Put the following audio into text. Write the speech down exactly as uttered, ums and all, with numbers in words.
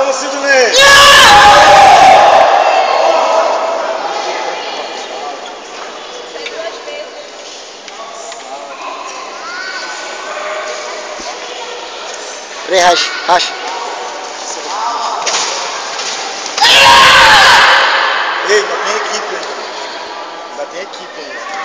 Vamos, Sidney! Vem, racha, racha. Ei, ainda tem equipe ainda. Ainda tem equipe ainda.